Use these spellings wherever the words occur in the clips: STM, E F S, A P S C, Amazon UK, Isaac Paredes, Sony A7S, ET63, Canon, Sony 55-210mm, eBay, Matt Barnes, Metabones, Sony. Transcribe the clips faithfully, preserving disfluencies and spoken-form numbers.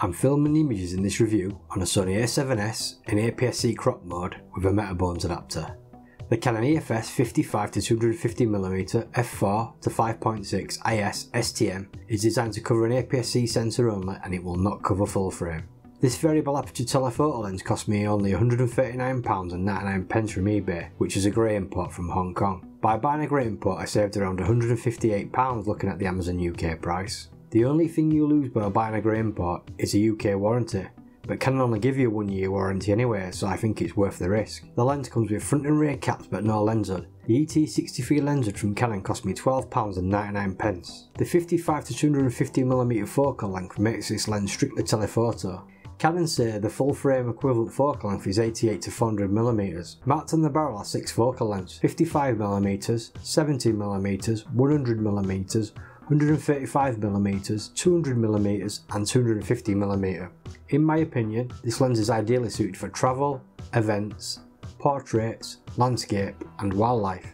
I'm filming the images in this review on a Sony A seven S in A P S C crop mode with a Metabones adapter. The Canon E F S fifty-five to two hundred fifty millimeter f four to five point six I S S T M is designed to cover an A P S C sensor only, and it will not cover full frame. This variable aperture telephoto lens cost me only one hundred thirty-nine pounds ninety-nine from eBay, which is a grey import from Hong Kong. By buying a grey import, I saved around one hundred fifty-eight pounds looking at the Amazon U K price. The only thing you lose by buying a grey import is a U K warranty, but Canon only give you a one year warranty anyway, so I think it's worth the risk. The lens comes with front and rear caps but no lens hood. The E T sixty-three lens hood from Canon cost me twelve pounds ninety-nine. The fifty-five to two hundred fifty millimeter focal length makes this lens strictly telephoto. Canon say the full frame equivalent focal length is eighty-eight to four hundred millimeters. Marked on the barrel are six focal lengths: fifty-five millimeters, seventy millimeters, one hundred millimeters, one hundred thirty-five millimeters, two hundred millimeters and two hundred fifty millimeters. In my opinion, this lens is ideally suited for travel, events, portraits, landscape and wildlife.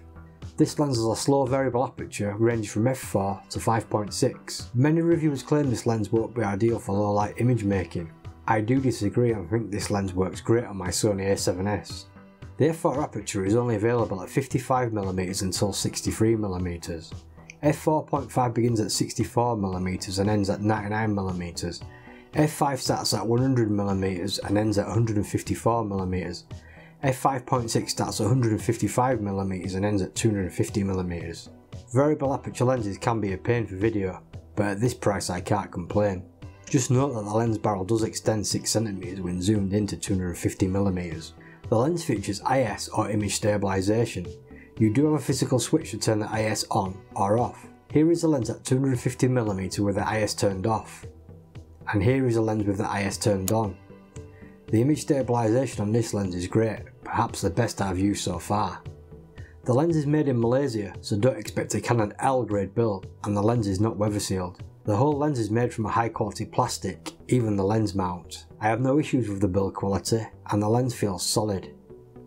This lens has a slow variable aperture ranging from f four to five point six. Many reviewers claim this lens won't be ideal for low light image making. I do disagree and think this lens works great on my Sony A seven S. The f four aperture is only available at fifty-five millimeters until sixty-three millimeters. f four point five begins at sixty-four millimeters and ends at ninety-nine millimeters. f five starts at one hundred millimeters and ends at one hundred fifty-four millimeters. f five point six starts at one hundred fifty-five millimeters and ends at two hundred fifty millimeters. Variable aperture lenses can be a pain for video, but at this price I can't complain. Just note that the lens barrel does extend six centimeters when zoomed into two hundred fifty millimeters. The lens features I S or image stabilisation. You do have a physical switch to turn the I S on or off. Here is a lens at two hundred fifty millimeters with the I S turned off, and here is a lens with the I S turned on. The image stabilisation on this lens is great, perhaps the best I've used so far. The lens is made in Malaysia, so don't expect a Canon L grade build, and the lens is not weather sealed. The whole lens is made from a high quality plastic, even the lens mount. I have no issues with the build quality and the lens feels solid.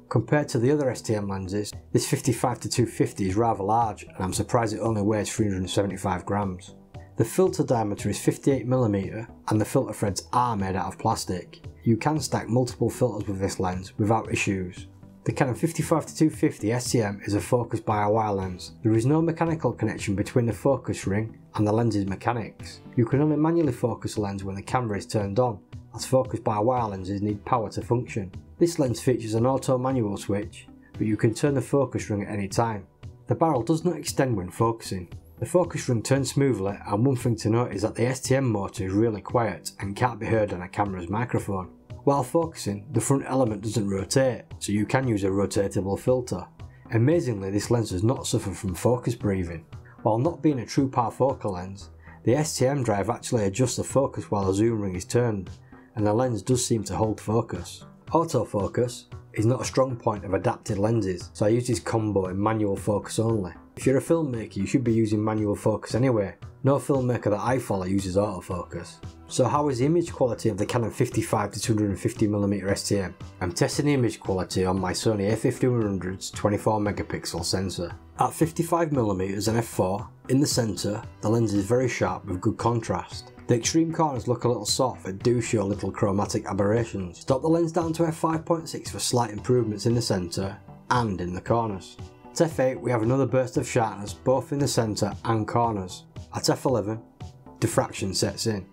Compared to the other S T M lenses, this fifty-five to two fifty is rather large, and I'm surprised it only weighs three hundred seventy-five grams. The filter diameter is fifty-eight millimeters and the filter threads are made out of plastic. You can stack multiple filters with this lens without issues. The Canon fifty-five to two fifty S T M is a focus by a wire lens. There is no mechanical connection between the focus ring and the lens's mechanics. You can only manually focus a lens when the camera is turned on, as focus by wire lenses need power to function. This lens features an auto manual switch, but you can turn the focus ring at any time. The barrel does not extend when focusing. The focus ring turns smoothly, and one thing to note is that the S T M motor is really quiet and can't be heard on a camera's microphone. While focusing, the front element doesn't rotate, so you can use a rotatable filter. Amazingly, this lens does not suffer from focus breathing. While not being a true parfocal lens, the S T M drive actually adjusts the focus while the zoom ring is turned, and the lens does seem to hold focus. Autofocus is not a strong point of adapted lenses, so I use this combo in manual focus only. If you're a filmmaker, you should be using manual focus anyway. No filmmaker that I follow uses autofocus. So how is the image quality of the Canon fifty-five to two hundred fifty millimeter S T M? I'm testing the image quality on my Sony A fifty-one hundred's twenty-four megapixel sensor. At fifty-five millimeters and f four, in the centre, the lens is very sharp with good contrast. The extreme corners look a little soft and do show little chromatic aberrations. Drop the lens down to f five point six for slight improvements in the centre and in the corners. At f eight we have another burst of sharpness both in the centre and corners. At f eleven, diffraction sets in.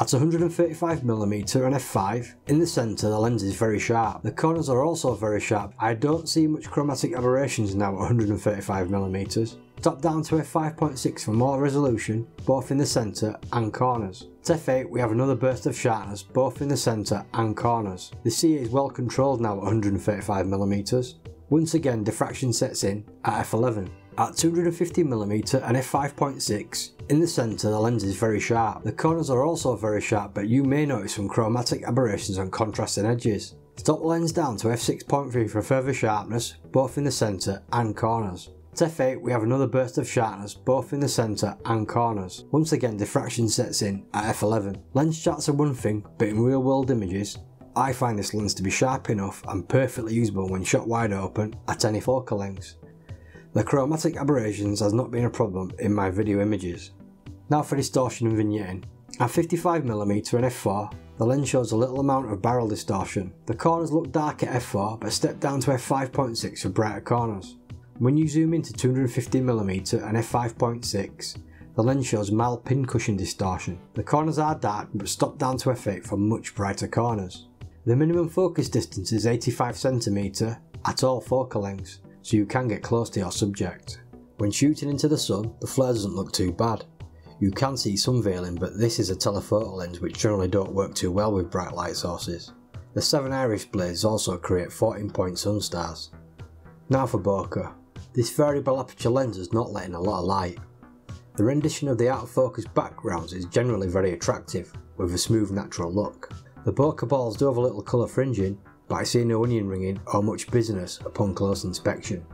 At one hundred thirty-five millimeters and f five, in the centre the lens is very sharp. The corners are also very sharp. I don't see much chromatic aberrations now at one hundred thirty-five millimeters. Drop down to f five point six for more resolution both in the centre and corners. At f eight we have another burst of sharpness both in the centre and corners. The C A is well controlled now at one hundred thirty-five millimeters. Once again, diffraction sets in at f eleven. At two hundred fifty millimeters and f five point six, in the centre the lens is very sharp. The corners are also very sharp, but you may notice some chromatic aberrations on contrasting edges. Drop the lens down to f six point three for further sharpness both in the centre and corners. At f eight we have another burst of sharpness both in the centre and corners. Once again, diffraction sets in at f eleven. Lens charts are one thing, but in real world images, I find this lens to be sharp enough and perfectly usable when shot wide open at any focal length. The chromatic aberrations has not been a problem in my video images. Now for distortion and vignetting. At fifty-five millimeter and f four, the lens shows a little amount of barrel distortion. The corners look dark at f four but step down to f five point six for brighter corners. When you zoom into two hundred fifty millimeter and f five point six, the lens shows mild pincushion distortion. The corners are dark but stop down to f eight for much brighter corners. The minimum focus distance is eighty-five centimeters at all focal lengths, so you can get close to your subject. When shooting into the sun, the flare doesn't look too bad. You can see some veiling, but this is a telephoto lens which generally don't work too well with bright light sources. The seven iris blades also create fourteen point sun stars. Now for bokeh. This variable aperture lens is not letting a lot of light. The rendition of the out of focus backgrounds is generally very attractive, with a smooth natural look. The bokeh balls do have a little colour fringing, but I see no onion ringing or much business upon close inspection.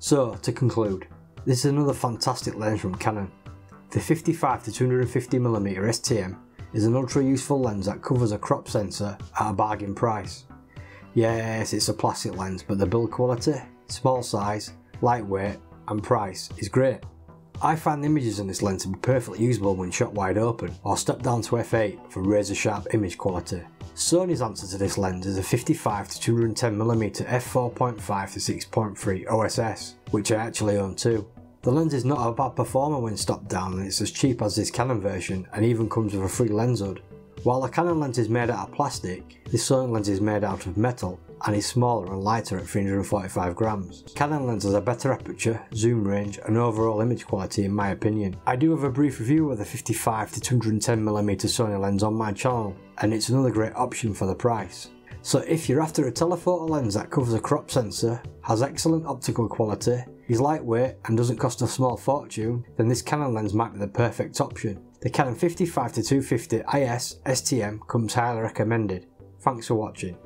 So, to conclude, this is another fantastic lens from Canon. The fifty-five to two hundred fifty millimeter S T M is an ultra useful lens that covers a crop sensor at a bargain price. Yes, it's a plastic lens, but the build quality, small size, lightweight and price is great. I find the images in this lens to be perfectly usable when shot wide open or stepped down to f eight for razor sharp image quality. Sony's answer to this lens is a fifty-five to two hundred ten millimeter f four point five to six point three O S S, which I actually own too. The lens is not a bad performer when stopped down, and it's as cheap as this Canon version and even comes with a free lens hood. While the Canon lens is made out of plastic, this Sony lens is made out of metal and is smaller and lighter at three hundred forty-five grams. Canon lens has a better aperture, zoom range and overall image quality in my opinion. I do have a brief review of the fifty-five to two hundred ten millimeter Sony lens on my channel, and it's another great option for the price. So if you're after a telephoto lens that covers a crop sensor, has excellent optical quality, is lightweight and doesn't cost a small fortune, then this Canon lens might be the perfect option. The Canon fifty-five to two fifty I S S T M comes highly recommended. Thanks for watching.